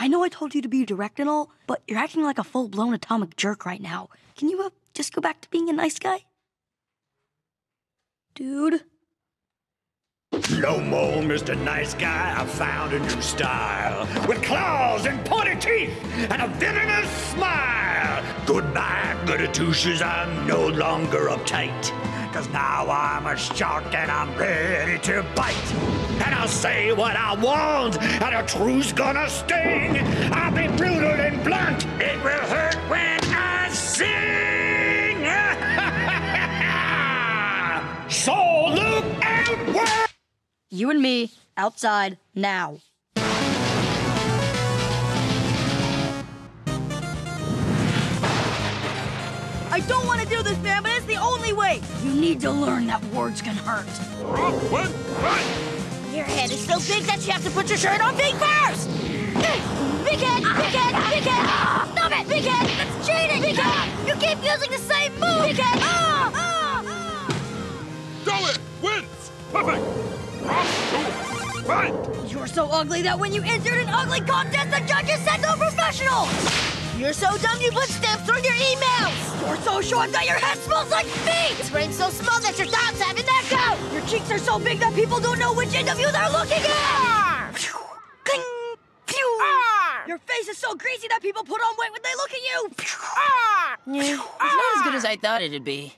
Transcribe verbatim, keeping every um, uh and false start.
I know I told you to be direct and all, but you're acting like a full-blown atomic jerk right now. Can you uh, just go back to being a nice guy? Dude. No more, Mister Nice Guy. I found a new style. With claws and pointed teeth and a villainous smile. Goodbye, goody-two-shoes. I'm no longer uptight. Cause now I'm a shark and I'm ready to bite. And I'll say what I want and a truth's gonna sting. I'll be brutal and blunt. It will hurt when I sing. So look outward. You and me, outside, now. I don't want to do this, man, but it's the only way! You need to learn that words can hurt. What? What? What? Your head is so big that you have to put your shirt on big first! Big head! Big head! Big head! Stop it! Big head! That's cheating! Big head! You keep using the same move! Big head! Ah! Ah! Ah! Do it! Wins! Perfect! You're so ugly that when you entered an ugly contest, the judges said no professional! You're so dumb you put stamps on your emails! You're so short that your head smells like feet! Your brain's so small that your thoughts have an echo! Your cheeks are so big that people don't know which end of you they're looking at! Your face is so greasy that people put on weight when they look at you! Yeah, it's not as good as I thought it'd be.